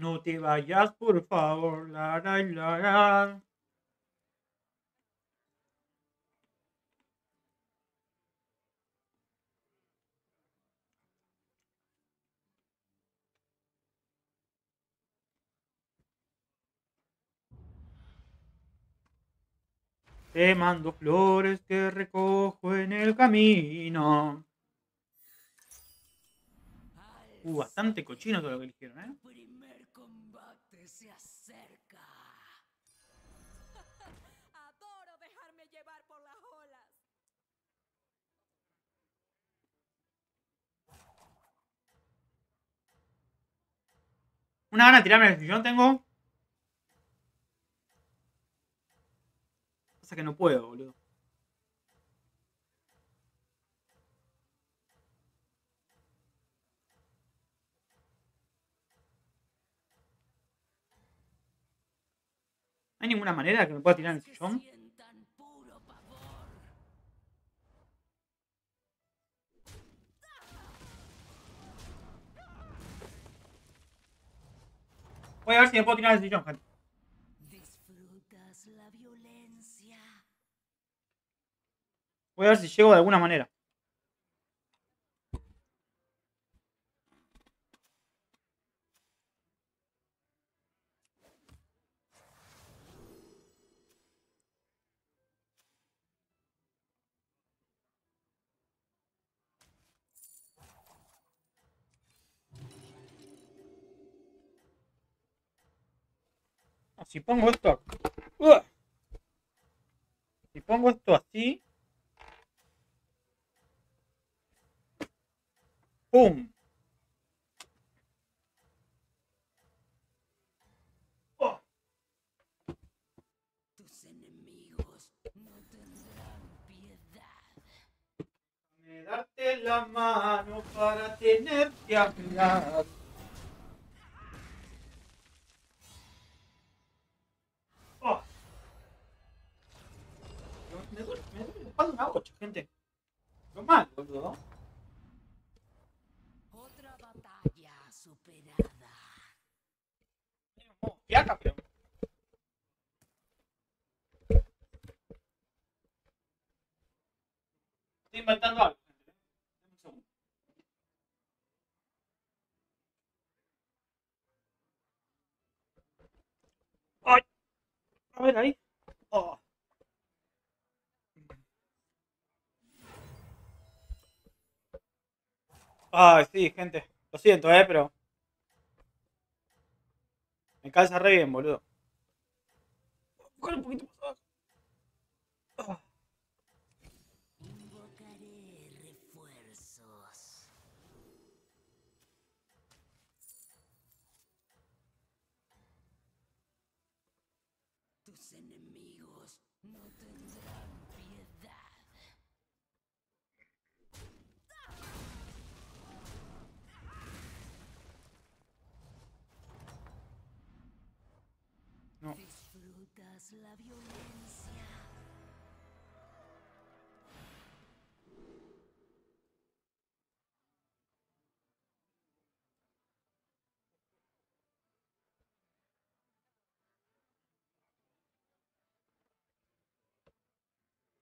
No te vayas, por favor. La. Te mando flores que recojo en el camino. Bastante cochino todo lo que eligieron, ¿eh? Primer combate se acerca. Adoro dejarme llevar por las olas. Una gana de tirarme el sillón tengo. Pasa que no puedo, boludo. ¿Hay ninguna manera que me pueda tirar en el sillón? Voy a ver si me puedo tirar en el sillón, gente. ¿Disfrutas la violencia? Voy a ver si llego de alguna manera. Si pongo esto acá. Si pongo esto así. ¡Pum! ¡Oh! Tus enemigos no tendrán piedad. Me darte la mano para tenerte a mi lado. Una 8, gente. No mal, boludo. Otra batalla superada. Ya, campeón. Estoy inventando algo. Ay. A ver ahí. Oh. Ay, sí, gente. Lo siento, pero... Me calza re bien, boludo. Buscar un poquito más abajo. Invocaré refuerzos. Tus enemigos no tendrán piedad. No. Disfrutas la violencia.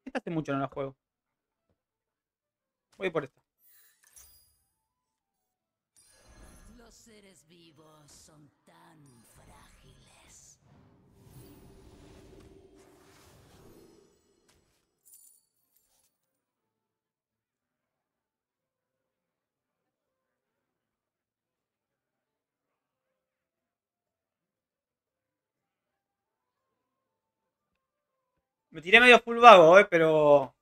Esta hace mucho no la juego. Voy por esta. Los seres vivos son tan frágiles. Me tiré medio full vago, pero...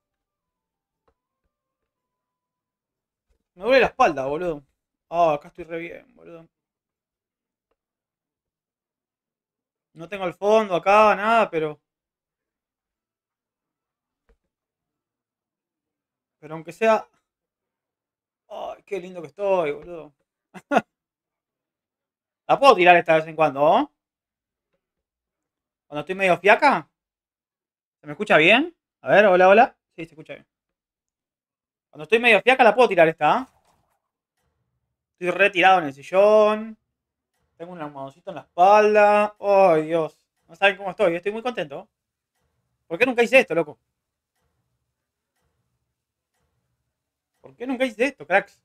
Me duele la espalda, boludo. Ah, acá estoy re bien, boludo. No tengo el fondo acá, nada, pero... Pero aunque sea... Ay, qué lindo que estoy, boludo. La puedo tirar esta vez en cuando, ¿no? Cuando estoy medio fiaca. ¿Se me escucha bien? A ver, hola, hola. Sí, se escucha bien. Cuando estoy medio fiaca la puedo tirar esta. Estoy retirado en el sillón. Tengo un almohadoncito en la espalda. Oh, Dios. No saben cómo estoy. Yo estoy muy contento. ¿Por qué nunca hice esto, loco? ¿Por qué nunca hice esto, cracks?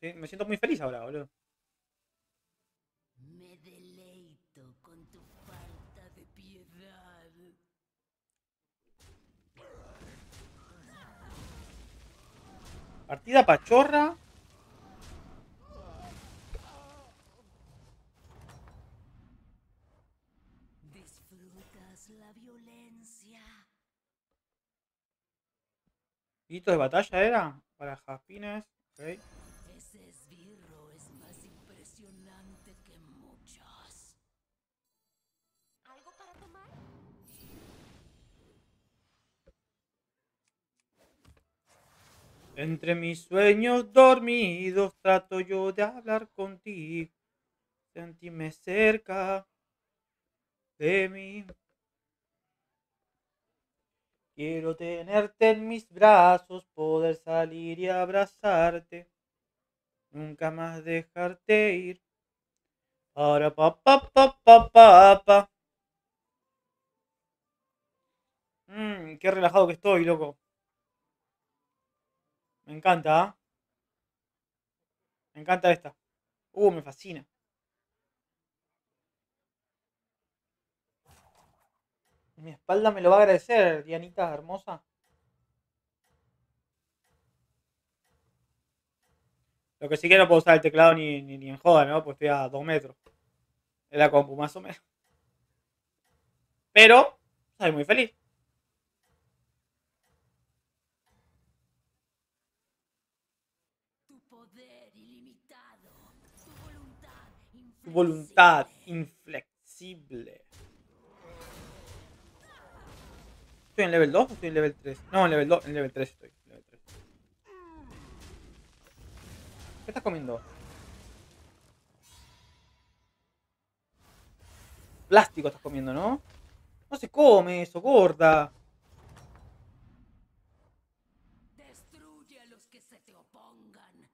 Sí, me siento muy feliz ahora, boludo. Me deleito con tu falta de piedad. Partida pachorra. Disfrutas la violencia. Hito de batalla era para Jaspines. Okay. Ese esbirro es más impresionante que muchos. ¿Algo para tomar? Entre mis sueños dormidos trato yo de hablar contigo. Sentime cerca de mí. Quiero tenerte en mis brazos, poder salir y abrazarte. Nunca más dejarte ir. Ahora pa. Qué relajado que estoy, loco. Me encanta, ¿eh? Me encanta esta. Me fascina. Mi espalda me lo va a agradecer, Dianita hermosa. Lo que sí que no puedo usar el teclado ni en joda, ¿no? Pues estoy a 2 metros. Es la compu, más o menos. Pero estoy muy feliz. Tu poder ilimitado, tu voluntad inflexible. ¿Estoy en level 2 o estoy en level 3? No, en level 2, en level 3 estoy. ¿Qué estás comiendo? Plástico estás comiendo, ¿no? No se come eso, gorda. Destruye a los que se te opongan,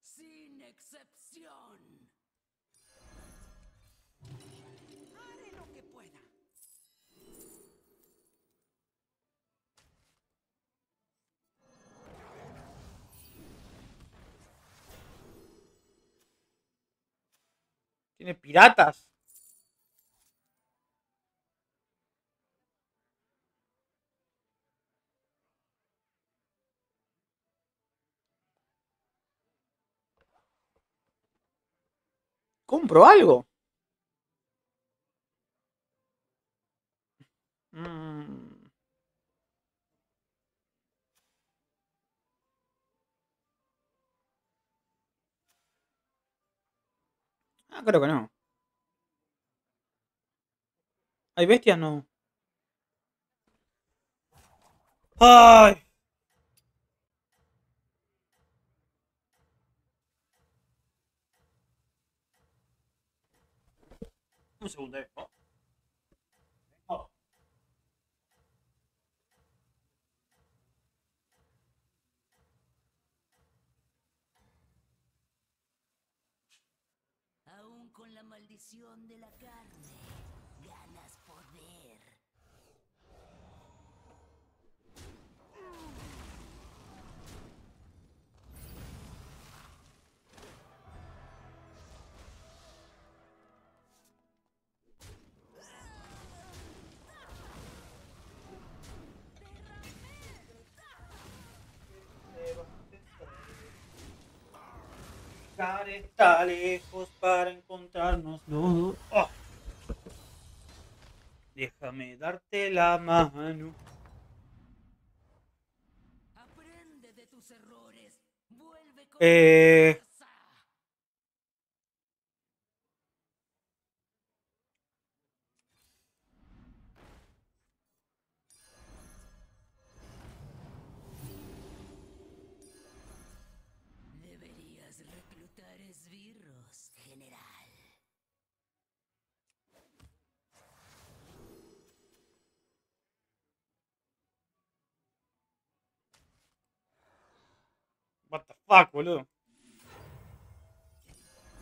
sin excepción. Haré lo que pueda. Tiene piratas. ¿Compro algo? Ah, creo que no. ¿Hay bestias? No. ¡Ay! Un segundo, ¿eh? Oh. Aún con la maldición de la carne, ganas poder. Está lejos para encontrarnos. No. Oh. Déjame darte la mano. Aprende de tus errores. Vuelve con fuerza. Deberías reclutar esbirros, general. What the fuck, boludo.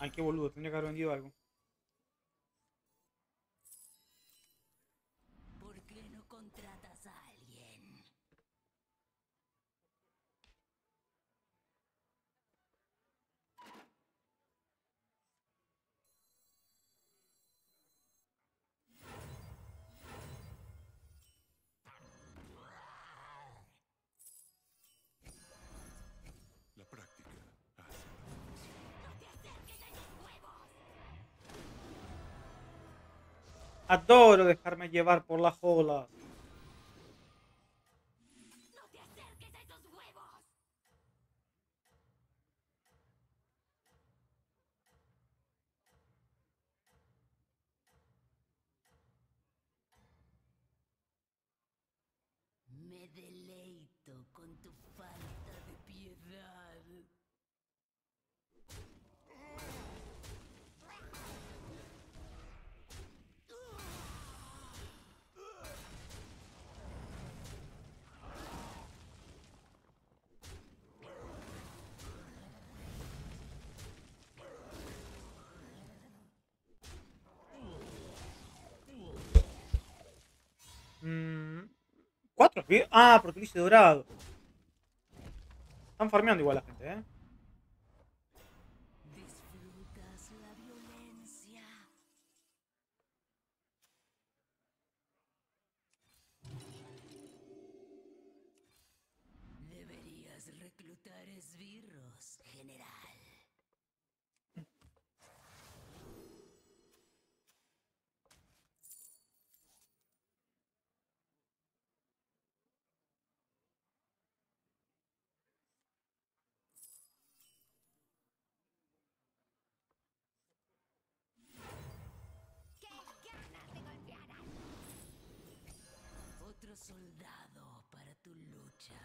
Ay, qué boludo, tendría que haber vendido algo. ¿Por qué no contratas a alguien? La práctica hace la función. ¡No te acerques a los huevos! Adoro dejarme llevar por la jola. ¡No te acerques a esos huevos! Me deleito con tu falta de piedad. ¿Cuatro? Ah, porque lo hice dorado. Están farmeando igual la gente, ¿eh? Disfrutas la violencia. Deberías reclutar esbirros, general. Soldado para tu lucha.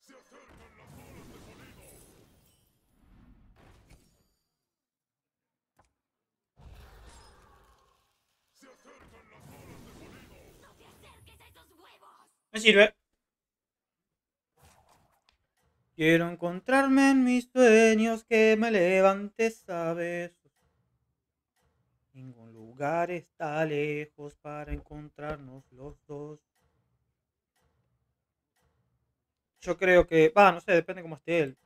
Se acercan las bolas de sonido. Se acercan las bolas de sonido. No te acerques a esos huevos. Me sirve. Quiero encontrarme en mis sueños, que me levantes a besos. Ningún lugar está lejos para encontrarnos los dos. Yo creo que... va, no sé, depende cómo esté él.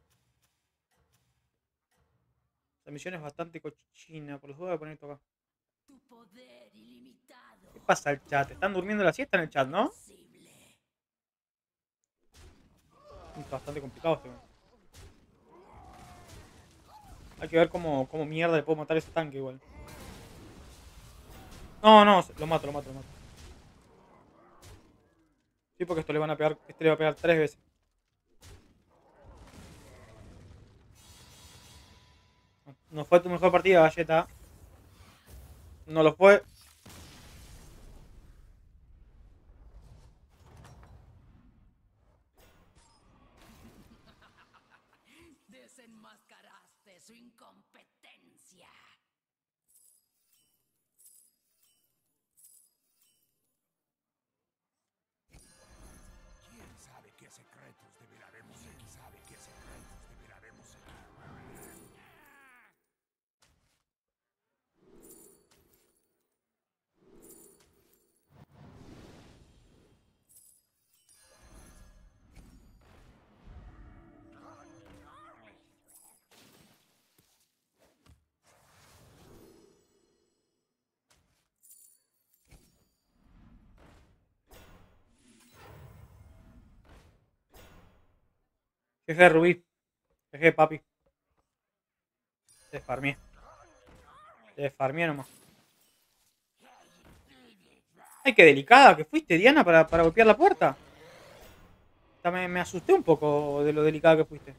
La misión es bastante cochina, por los dos voy a poner esto acá. ¿Qué pasa al chat? ¿Están durmiendo la siesta en el chat, no? Bastante complicado este. Hay que ver cómo mierda le puedo matar a ese tanque igual. No, no, lo mato. Sí, porque esto le van a pegar. Este le va a pegar 3 veces. No fue tu mejor partida, Galleta. No lo fue. Desenmascaraste su incompetencia. ¿Quién sabe qué secretos develaremos? ¿Quién sabe qué secretos develaremos? Jeje, Rubí. Jeje, papi. Te farmeé. Te farmeé nomás. Ay, qué delicada que fuiste, Diana, para golpear la puerta. Me asusté un poco de lo delicada que fuiste.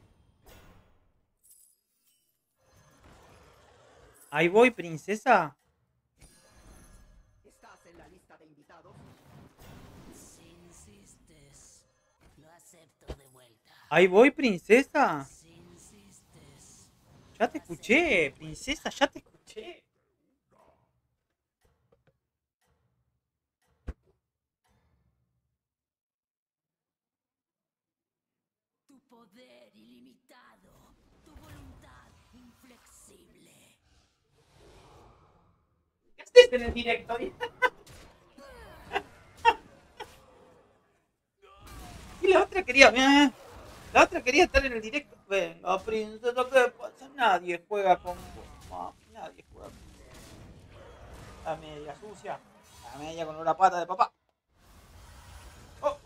Ahí voy, princesa. ¿Estás en la lista de invitados? Si insistes, lo acepto de vuelta. Ahí voy, princesa. Ya te escuché, princesa, ya te escuché. en el directo. Y la otra quería estar en el directo. Venga, princesa, ¿qué pasa? Nadie juega con vos. Nadie juega con vos. La media sucia. La media con una pata de papá. Oh.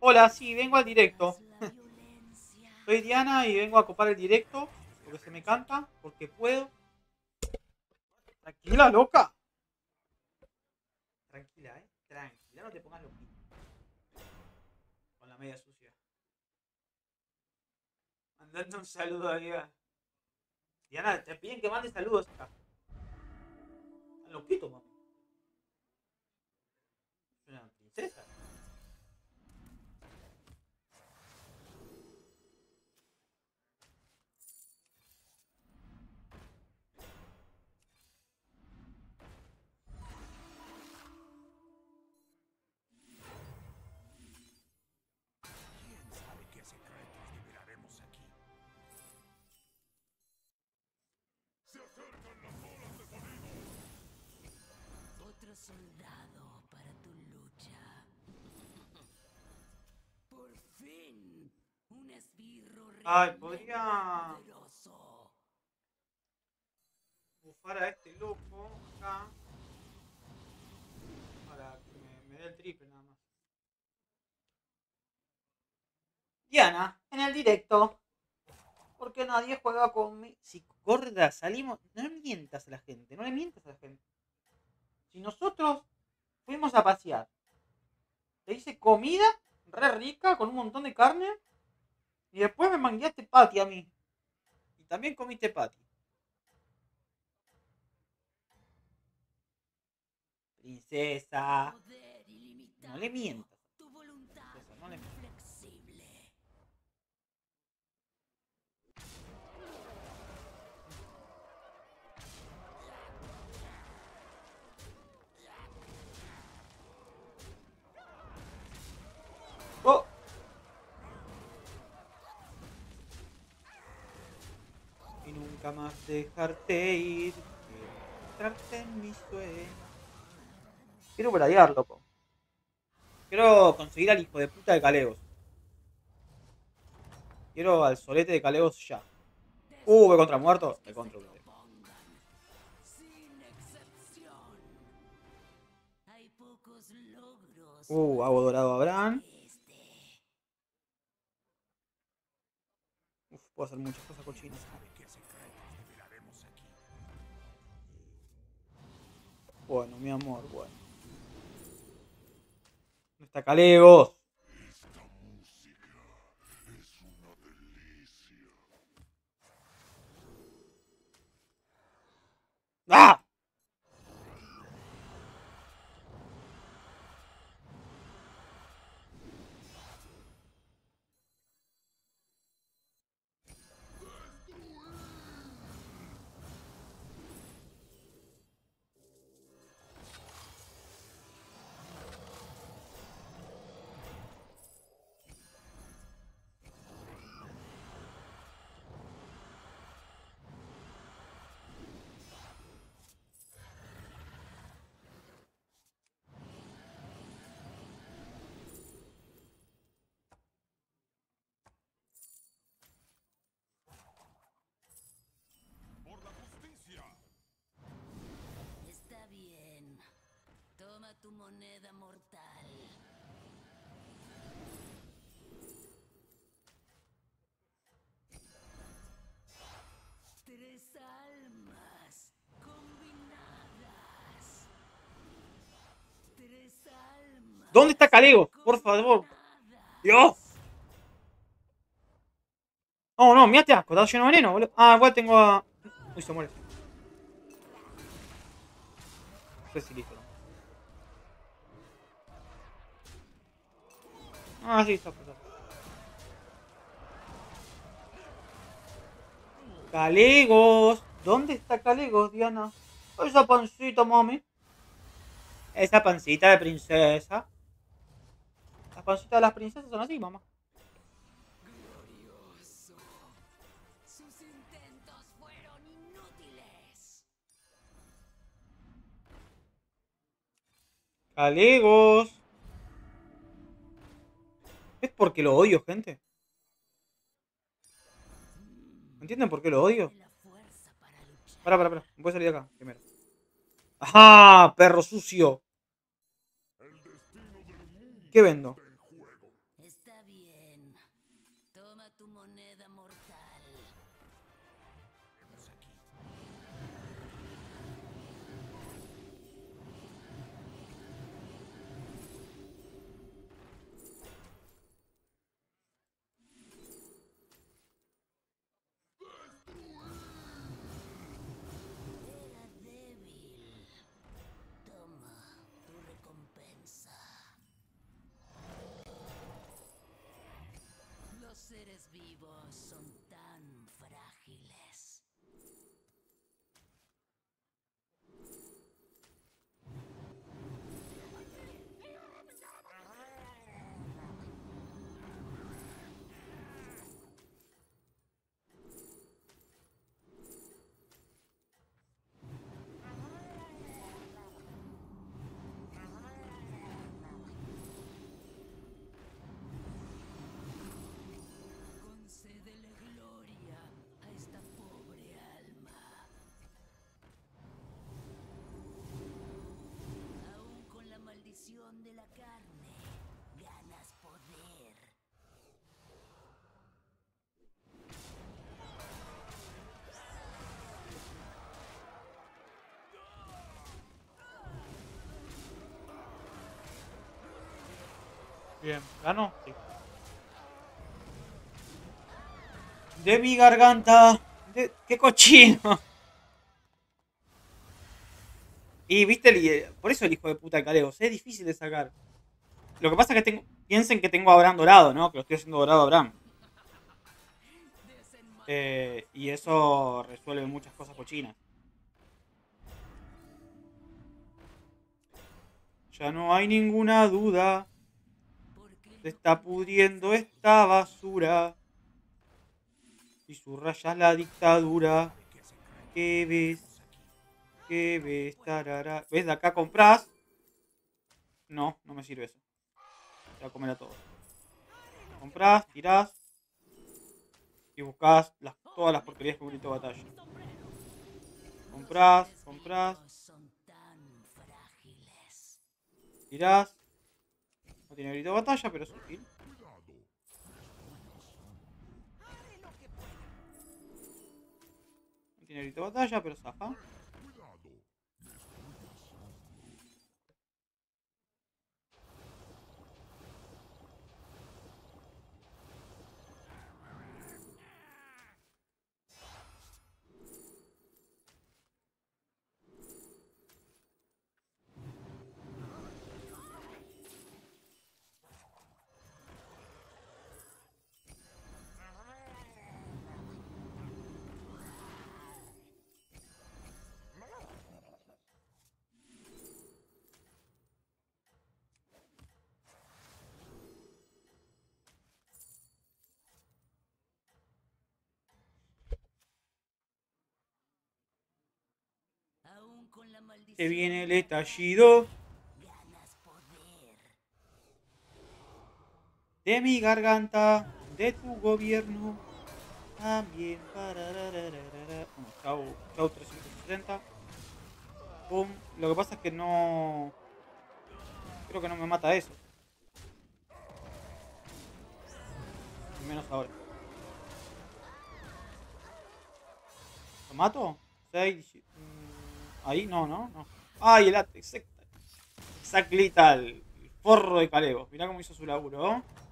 Hola, sí, vengo al directo. Soy Diana y vengo a copar el directo porque se me canta, porque puedo. Tranquila, loca. Tranquila, tranquila, no te pongas loquita. Con la media sucia. Mandando un saludo a Diana. Diana, te piden que mandes saludos acá. Están loquitos, mami. Es una princesa. Soldado para tu lucha. Por fin, un esbirro. Ay, podría bufar a este loco acá para que me dé el triple nada más. Diana, en el directo. Porque nadie juega conmigo. Si gorda, salimos. No le mientas a la gente, no le mientas a la gente. Si nosotros fuimos a pasear, te hice comida re rica con un montón de carne y después me mangueaste pati a mí. Y también comiste pati. Princesa. No le mientas. Princesa, no le mientas. Oh. Y nunca más dejarte ir. Quiero entrarte en mi sueño. Quiero bradear, loco. Quiero conseguir al hijo de puta de Kalecgos. Quiero al solete de Kalecgos ya. Me contra muerto. Me contra muerto. Hago dorado a Brann. Puedo hacer muchas cosas cochinas. Bueno, mi amor, bueno. No está Kalecgos. Esta música es una delicia. ¡Ah! Tu moneda mortal. Tres almas combinadas. Tres almas. ¿Dónde está Kalecgos? Por favor. Dios. Oh, no, mirá, te asco. Está lleno de veneno, boludo. Ah, igual tengo a... Uy, se muere. No sé si listo, ¿no? Ah, sí, está pasando. Kalecgos. ¿Dónde está Kalecgos, Diana? Esa pancita, mami. Esa pancita de princesa. Las pancitas de las princesas son así, mamá. Glorioso. Sus intentos Kalecgos. Es porque lo odio, gente. ¿Entienden por qué lo odio? Pará. Me voy a salir de acá primero. ¡Ajá! ¡Perro sucio! ¿Qué vendo? Está bien. Toma tu moneda mortal. Los seres vivos son tan frágiles. De la carne, ganas poder. Bien, ¿gano? Sí. De mi garganta. ¡Qué cochino! Y viste, por eso el hijo de puta de Kalecgos, es difícil de sacar. Lo que pasa es que piensen que tengo a Brann dorado, ¿no? Que lo estoy haciendo dorado a Brann. Y eso resuelve muchas cosas cochinas. Ya no hay ninguna duda. Se está pudriendo esta basura. Y subrayas la dictadura. ¿Qué ves? ¿Qué ves? Tarara. ¿Ves? De acá compras. No, no me sirve eso. Te va a comer a todos. Comprás, tirás. Y buscás todas las porquerías que un grito batalla. Comprás. Tirás. No tiene grito batalla, pero es útil. No tiene grito batalla, pero zafa. Se viene el estallido de mi garganta, de tu gobierno también. Bueno, chau 360. Boom. Lo que pasa es que no creo que no me mata eso, menos ahora. ¿Lo mato? 6. Ahí, no. ¡Ay, el Exacto, el forro de Kalecgos! Mirá cómo hizo su laburo, ¿no?